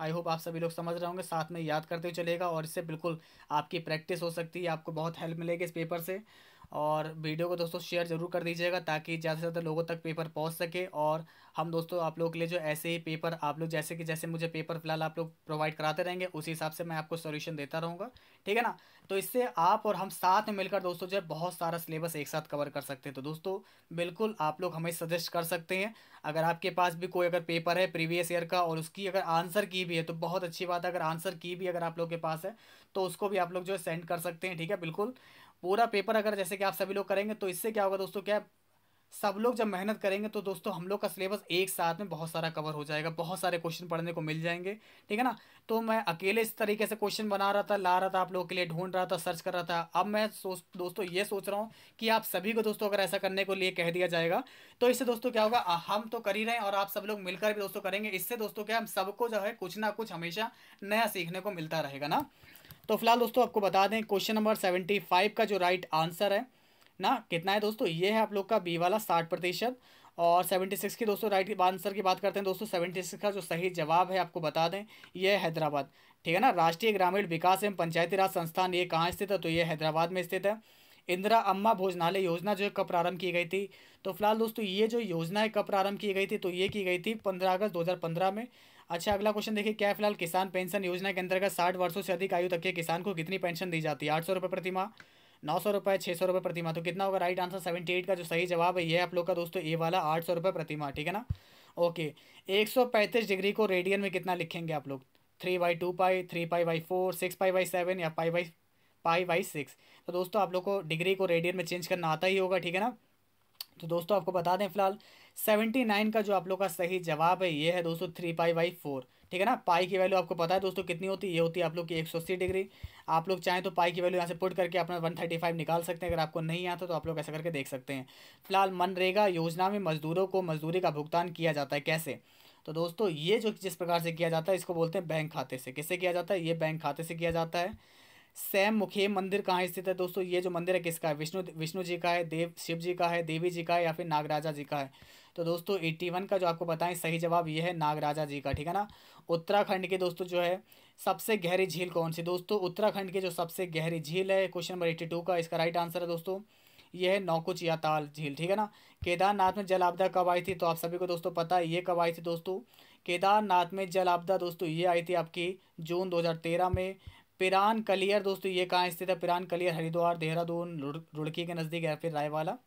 आई होप आप सभी लोग समझ रहे होंगे, साथ में याद करते हुए चलेगा और इससे बिल्कुल आपकी प्रैक्टिस हो सकती है, आपको बहुत हेल्प मिलेगी इस पेपर से। और वीडियो को दोस्तों शेयर ज़रूर कर दीजिएगा ताकि ज़्यादा से ज़्यादा लोगों तक पेपर पहुंच सके। और हम दोस्तों आप लोगों के लिए जो ऐसे ही पेपर आप लोग जैसे कि जैसे मुझे पेपर फिलहाल आप लोग प्रोवाइड कराते रहेंगे उसी हिसाब से मैं आपको सॉल्यूशन देता रहूँगा, ठीक है ना। तो इससे आप और हम साथ में मिलकर दोस्तों जो है बहुत सारा सिलेबस एक साथ कवर कर सकते हैं। तो दोस्तों बिल्कुल आप लोग हमें सजेस्ट कर सकते हैं, अगर आपके पास भी कोई अगर पेपर है प्रीवियस ईयर का और उसकी अगर आंसर की भी है तो बहुत अच्छी बात है, अगर आंसर की भी अगर आप लोग के पास है तो उसको भी आप लोग जो है सेंड कर सकते हैं, ठीक है। बिल्कुल पूरा पेपर अगर जैसे कि आप सभी लोग करेंगे तो इससे क्या होगा दोस्तों, क्या सब लोग जब मेहनत करेंगे तो दोस्तों हम लोग का सिलेबस एक साथ में बहुत सारा कवर हो जाएगा, बहुत सारे क्वेश्चन पढ़ने को मिल जाएंगे, ठीक है ना। तो मैं अकेले इस तरीके से क्वेश्चन बना रहा था, ला रहा था आप लोगों के लिए, ढूंढ रहा था, सर्च कर रहा था। अब मैं दोस्तों ये सोच रहा हूँ कि आप सभी को दोस्तों अगर ऐसा करने को लिए कह दिया जाएगा तो इससे दोस्तों क्या होगा, हम तो कर ही रहे हैं और आप सब लोग मिलकर भी दोस्तों करेंगे, इससे दोस्तों क्या हम सबको जो है कुछ ना कुछ हमेशा नया सीखने को मिलता रहेगा ना। तो फिलहाल दोस्तों आपको बता दें क्वेश्चन नंबर 75 का जो राइट आंसर है ना कितना है दोस्तों, ये है आप लोग का बी वाला 60%। और 76 की दोस्तों राइट आंसर की बात करते हैं दोस्तों, 76 का जो सही जवाब है आपको बता दें ये हैदराबाद, ठीक है ना। राष्ट्रीय ग्रामीण विकास एवं पंचायती राज संस्थान ये कहाँ स्थित है, तो ये हैदराबाद में स्थित है। इंदिरा अम्मा भोजनालय योजना जो है कब प्रारंभ की गई थी, तो फिलहाल दोस्तों ये जो योजना है कब प्रारंभ की गई थी, तो ये की गई थी 15 अगस्त 2015 में। अच्छा अगला क्वेश्चन देखिए क्या है, फिलहाल किसान पेंशन योजना के अंतर्गत 60 वर्षों से अधिक आयु तक के किसान को कितनी पेंशन दी जाती है, 800 रुपये प्रति माह, 900 रुपये, 600 रुपये प्रति माह। तो कितना होगा राइट आंसर 78 का जो सही जवाब है ये आप लोग का दोस्तों ए वाला 800 रुपये प्रति माह, ठीक है ना। ओके 135 डिग्री को रेडियन में कितना लिखेंगे आप लोग, 3/2π, 3π/4, 6π/7 या π/6। तो दोस्तों आप लोग को डिग्री को रेडियन में चेंज करना आता ही होगा, ठीक है ना। तो दोस्तों आपको बता दें फिलहाल 79 का जो आप लोग का सही जवाब है ये है दोस्तों 3π/4, ठीक है ना। पाई की वैल्यू आपको पता है दोस्तों कितनी होती है, ये होती है आप लोग की 180 डिग्री। आप लोग चाहें तो पाई की वैल्यू यहाँ से पुट करके अपना 135 निकाल सकते हैं, अगर आपको नहीं आता तो आप लोग ऐसा करके देख सकते हैं। फिलहाल मनरेगा योजना में मजदूरों को मजदूरी का भुगतान किया जाता है कैसे, तो दोस्तों ये जो जिस प्रकार से किया जाता है इसको बोलते हैं बैंक खाते से। किससे किया जाता है, ये बैंक खाते से किया जाता है। सैम मुखेम मंदिर कहाँ स्थित है दोस्तों, ये जो मंदिर है किसका है, विष्णु जी का है, देव शिव जी का है, देवी जी का है या फिर नागराजा जी का है। तो दोस्तों 81 का जो आपको बताएं सही जवाब ये है नागराजा जी का, ठीक है ना। उत्तराखंड के दोस्तों जो है सबसे गहरी झील कौन सी, दोस्तों उत्तराखंड की जो सबसे गहरी झील है क्वेश्चन नंबर 82 का इसका राइट आंसर है दोस्तों यह है नौकुच या ताल झील, ठीक है ना। केदारनाथ में जल आपदा कब आई थी, तो आप सभी को दोस्तों पता है ये कब आई थी दोस्तों, केदारनाथ में जल आपदा दोस्तों ये आई थी आपकी जून 2013 में। पिरान कलियर दोस्तों ये कहाँ स्थित है, पिरान कलियर हरिद्वार, देहरादून, रुड़की के नज़दीक या फिर रायवाला।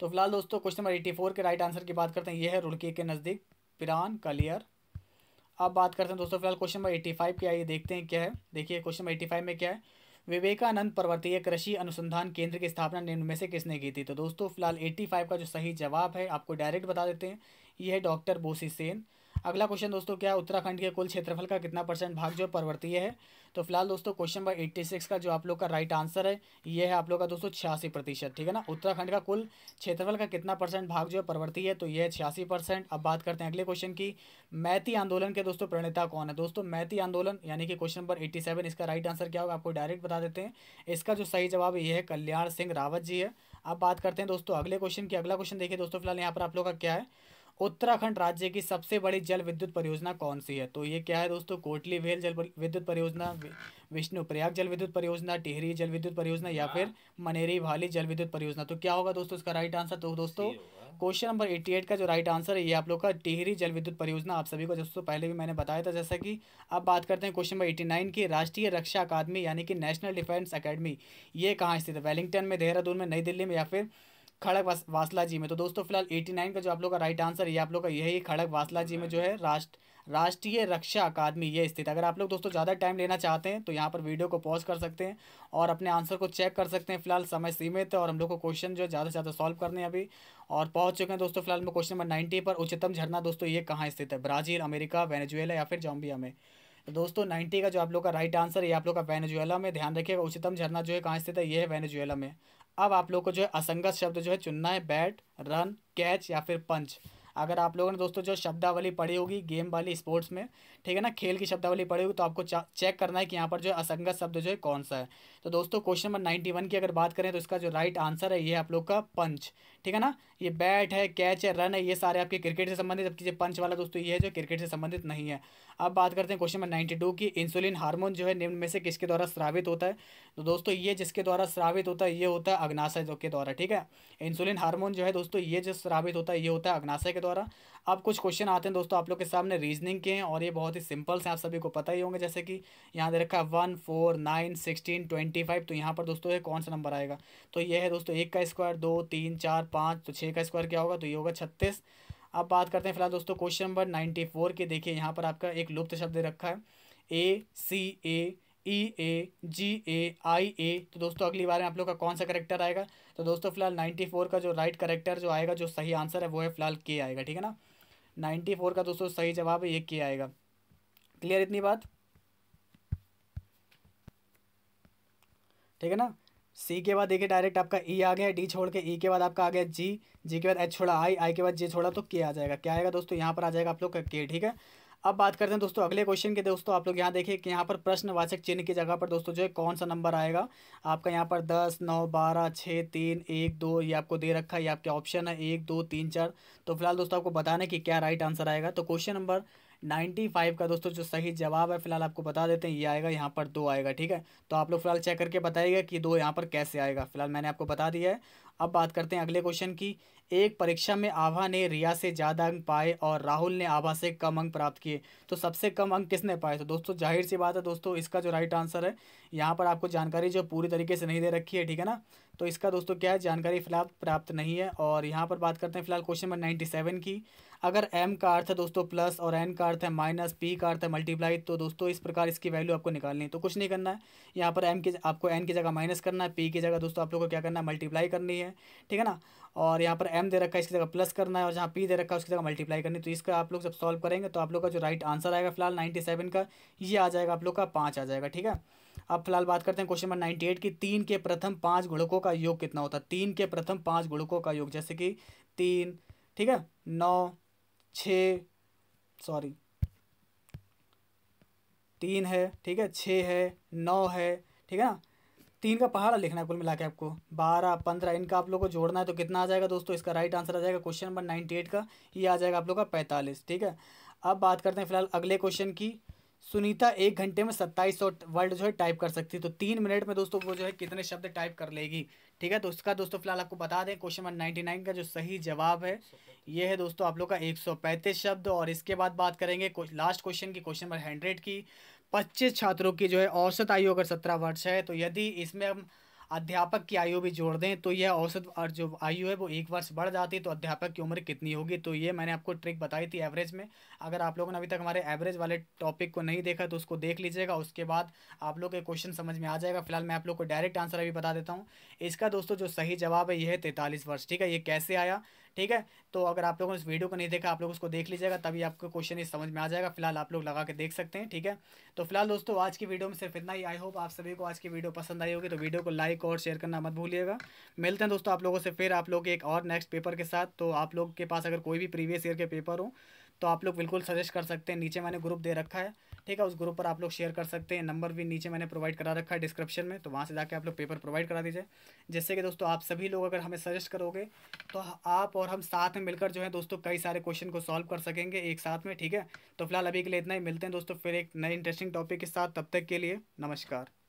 तो फिलहाल दोस्तों क्वेश्चन नंबर 84 के राइट आंसर की बात करते हैं, ये है रुड़की के नज़दीक पिरान कलियर। अब बात करते हैं दोस्तों फिलहाल क्वेश्चन नंबर 85 क्या है, ये देखते हैं क्या है। देखिए क्वेश्चन नंबर 85 में क्या है, विवेकानंद पर्वतीय कृषि अनुसंधान केंद्र की स्थापना निम्न में से किसने की थी। तो दोस्तों फिलहाल 85 का जो सही जवाब है आपको डायरेक्ट बता देते हैं, ये है डॉक्टर बोशी सेन। अगला क्वेश्चन दोस्तों क्या, उत्तराखंड के कुल क्षेत्रफल का कितना % भाग जो पर्वतीय है। तो फिलहाल दोस्तों क्वेश्चन नंबर 86 का जो आप लोग का राइट आंसर है ये है आप लोग का दोस्तों 86%, ठीक है ना। उत्तराखंड का कुल क्षेत्रफल का कितना % भाग जो है पर्वतीय है, तो ये है 86%। अब बात करते हैं अगले क्वेश्चन की, मैती आंदोलन के दोस्तों प्रणेता कौन है। दोस्तों मैती आंदोलन यानी कि क्वेश्चन नंबर 87 इसका राइट आंसर क्या होगा आपको डायरेक्ट बता देते हैं, इसका जो सही जवाब ये है कल्याण सिंह रावत जी है। अब बात करते हैं दोस्तों अगले क्वेश्चन की। अगला क्वेश्चन देखिए दोस्तों फिलहाल यहाँ पर आप लोग का क्या है, उत्तराखंड राज्य की सबसे बड़ी जल विद्युत परियोजना कौन सी है। तो ये क्या है दोस्तों, कोटली वेल जल विद्युत परियोजना, विष्णुप्रयाग जल विद्युत परियोजना, टिहरी जल विद्युत परियोजना या फिर मनेरी भाली जल विद्युत परियोजना। तो क्या होगा दोस्तों इसका राइट आंसर, तो दोस्तों क्वेश्चन नंबर 88 का जो राइट आंसर है ये आप लोग का टिहरी जल विद्युत परियोजना। आप सभी को दोस्तों पहले भी मैंने बताया था जैसा कि। अब बात करते हैं क्वेश्चन नंबर 89 की, राष्ट्रीय रक्षा अकादमी यानी कि नेशनल डिफेंस अकेडमी ये कहाँ स्थित है, वेलिंगटन में, देहरादून में, नई दिल्ली में या फिर खड़गवासला जी में। तो दोस्तों फिलहाल 89 का जो आप लोग का राइट आंसर ये आप लोग का यही खड़गवासला जी में जो है राष्ट्रीय रक्षा अकादमी ये स्थित। अगर आप लोग दोस्तों ज़्यादा टाइम लेना चाहते हैं तो यहाँ पर वीडियो को पॉज कर सकते हैं और अपने आंसर को चेक कर सकते हैं। फिलहाल समय सीमित है और हम लोग को क्वेश्चन जो है ज़्यादा से ज़्यादा सॉल्व करने हैं अभी और पहुँच चुके हैं दोस्तों। फिलहाल में क्वेश्चन नंबर 90 पर, उच्चतम झरना दोस्तों ये कहाँ स्थित है, ब्राज़ील, अमेरिका, वेनेजुएला या फिर जाम्बिया में। तो दोस्तों 90 का जो आप लोग का राइट आंसर है आप लोग का वेनेजुएला में। ध्यान रखिएगा उच्चतम झरना जो है कहाँ स्थित है, ये है वेनेजुएला में। अब आप लोग को जो है असंगत शब्द जो है चुनना है, बैट, रन, कैच या फिर पंच। अगर आप लोगों ने दोस्तों जो शब्दावली पढ़ी होगी गेम वाली स्पोर्ट्स में, ठीक है ना, खेल की शब्दावली पढ़ी होगी, तो आपको चेक करना है कि यहाँ पर जो असंगत शब्द जो है कौन सा है। तो दोस्तों क्वेश्चन नंबर 91 की अगर बात करें तो इसका जो राइट आंसर है ये आप लोग का पंच, ठीक है ना। ये बैट है, कैच है, रन है, ये सारे आपके क्रिकेट से संबंधित, जबकि पंच वाला दोस्तों ये है जो क्रिकेट से संबंधित नहीं है। अब बात करते हैं क्वेश्चन नंबर 92 की, इंसुलिन हार्मोन जो है निम्न में से किसके द्वारा स्रावित होता है। तो दोस्तों ये जिसके द्वारा स्रावित होता है ये होता है अग्नाशय के द्वारा, ठीक है। इंसुलिन हार्मोन जो है दोस्तों ये जो स्रावित होता है ये होता है अग्नाशय के द्वारा। अब कुछ क्वेश्चन आते हैं दोस्तों आप लोग के सामने रीजनिंग के हैं और ये बहुत ही सिंपल से आप सभी को पता ही होंगे, जैसे कि यहाँ दे रखा 1, 4, 9, 16, 25। तो यहाँ पर दोस्तों ये कौन सा नंबर आएगा, तो ये है दोस्तों 1 का स्क्वायर 2, 3, 4, 5, तो 6 का स्क्वायर क्या होगा, तो ये होगा 36। अब बात करते हैं फिलहाल दोस्तों क्वेश्चन नंबर 94 के। देखिए यहाँ पर आपका एक लुप्त शब्द रखा है ACAEAGAIA, तो दोस्तों अगली बार में आप लोग का कौन सा करेक्टर आएगा। तो दोस्तों फिलहाल 94 का जो राइट करेक्टर जो आएगा, जो सही आंसर है वो है फिलहाल के आएगा, ठीक है ना। 94 का दोस्तों सही जवाब है ये के आएगा। क्लियर इतनी बात, ठीक है ना। सी के बाद देखिए डायरेक्ट आपका ई आ गया, डी छोड़ के ई के बाद आपका आ गया जी, जी के बाद एच छोड़ा आई, आई के बाद जे छोड़ा तो के आ जाएगा। क्या आएगा दोस्तों, यहाँ पर आ जाएगा आप लोग का के, ठीक है। अब बात करते हैं दोस्तों अगले क्वेश्चन के। दोस्तों आप लोग यहाँ देखिए कि यहाँ पर प्रश्नवाचक चिन्ह की जगह पर दोस्तों जो है कौन सा नंबर आएगा आपका। यहाँ पर 10, 9, 12, 6, 3, 1, 2 ये आपको दे रखा है, ये आपके ऑप्शन है 1, 2, 3, 4। तो फिलहाल दोस्तों आपको बताना है कि क्या राइट आंसर आएगा। तो क्वेश्चन नंबर 95 का दोस्तों जो सही जवाब है फिलहाल आपको बता देते हैं, ये आएगा यहाँ पर 2 आएगा, ठीक है। तो आप लोग फिलहाल चेक करके बताइएगा कि 2 यहाँ पर कैसे आएगा, फिलहाल मैंने आपको बता दिया है। अब बात करते हैं अगले क्वेश्चन की। एक परीक्षा में आभा ने रिया से ज़्यादा अंक पाए और राहुल ने आभा से कम अंक प्राप्त किए, तो सबसे कम अंक किसने पाए। तो दोस्तों जाहिर सी बात है दोस्तों इसका जो राइट आंसर है, यहाँ पर आपको जानकारी जो पूरी तरीके से नहीं दे रखी है, ठीक है ना। तो इसका दोस्तों क्या है, जानकारी फिलहाल प्राप्त नहीं है। और यहाँ पर बात करते हैं फिलहाल क्वेश्चन नंबर 97 की। अगर m का अर्थ है दोस्तों प्लस और n का अर्थ है माइनस, p का अर्थ है मल्टीप्लाई, तो दोस्तों इस प्रकार इसकी वैल्यू आपको निकालनी है। तो कुछ नहीं करना है, यहाँ पर m की आपको n की जगह माइनस करना है, p की जगह दोस्तों आप लोगों को क्या करना है, मल्टीप्लाई करनी है, ठीक है ना। और यहाँ पर m दे रखा है इसकी जगह प्लस करना है और जहाँ p दे रखा है उसकी जगह मल्टीप्लाई करनी है। तो इसका आप लोग जब सॉल्व करेंगे तो आप लोग का जो राइट आंसर आएगा फिलहाल 97 का ये आ जाएगा आप लोग का 5 आ जाएगा, ठीक है। अब फिलहाल बात करते हैं क्वेश्चन नंबर 98 की। 3 के प्रथम 5 गुणकों का योग कितना होता है। 3 के प्रथम 5 गुणकों का योग, जैसे कि 3, ठीक है, 3 है, ठीक है, 6 है, 9 है, ठीक है ना। 3 का पहाड़ा लिखना है कुल मिला के आपको, 12, 15 इनका आप लोग को जोड़ना है। तो कितना आ जाएगा दोस्तों, इसका राइट आंसर आ जाएगा क्वेश्चन नंबर 98 का ये आ जाएगा आप लोग का 45, ठीक है। अब बात करते हैं फिलहाल अगले क्वेश्चन की। सुनीता 1 घंटे में 2700 वर्ड जो है टाइप कर सकती है, तो 3 मिनट में दोस्तों वो जो है कितने शब्द टाइप कर लेगी, ठीक है। तो उसका दोस्तों फिलहाल आपको बता दें क्वेश्चन नंबर 99 का जो सही जवाब है ये है दोस्तों आप लोग का 135 शब्द। और इसके बाद बात करेंगे लास्ट क्वेश्चन की, क्वेश्चन नंबर 100 की। 25 छात्रों की जो है औसत आयु अगर 17 वर्ष है, तो यदि इसमें हम अध्यापक की आयु भी जोड़ दें तो यह औसत और जो आयु है वो 1 वर्ष बढ़ जाती है, तो अध्यापक की उम्र कितनी होगी। तो ये मैंने आपको ट्रिक बताई थी एवरेज में। अगर आप लोगों ने अभी तक हमारे एवरेज वाले टॉपिक को नहीं देखा तो उसको देख लीजिएगा, उसके बाद आप लोग के क्वेश्चन समझ में आ जाएगा। फिलहाल मैं आप लोग को डायरेक्ट आंसर अभी बता देता हूँ। इसका दोस्तों जो सही जवाब है यह है 43 वर्ष, ठीक है। ये कैसे आया, ठीक है, तो अगर आप लोगों ने इस वीडियो को नहीं देखा आप लोग उसको देख लीजिएगा, तभी आपको क्वेश्चन ये समझ में आ जाएगा। फिलहाल आप लोग लगा के देख सकते हैं, ठीक है। तो फिलहाल दोस्तों आज की वीडियो में सिर्फ इतना ही। आई होप आप सभी को आज की वीडियो पसंद आई होगी। तो वीडियो को लाइक और शेयर करना मत भूलिएगा। मिलते हैं दोस्तों आप लोगों से फिर आप लोग एक और नेक्स्ट पेपर के साथ। तो आप लोग के पास अगर कोई भी प्रीवियस ईयर के पेपर हो तो आप लोग बिल्कुल सजेस्ट कर सकते हैं। नीचे मैंने ग्रुप दे रखा है, ठीक है, उस ग्रुप पर आप लोग शेयर कर सकते हैं। नंबर भी नीचे मैंने प्रोवाइड करा रखा है डिस्क्रिप्शन में, तो वहाँ से जाके आप लोग पेपर प्रोवाइड करा दीजिए, जिससे कि दोस्तों आप सभी लोग अगर हमें सजेस्ट करोगे तो आप और हम साथ में मिलकर जो है दोस्तों कई सारे क्वेश्चन को सॉल्व कर सकेंगे एक साथ में, ठीक है। तो फिलहाल अभी के लिए इतना ही। मिलते हैं दोस्तों फिर एक नए इंटरेस्टिंग टॉपिक के साथ, तब तक के लिए नमस्कार।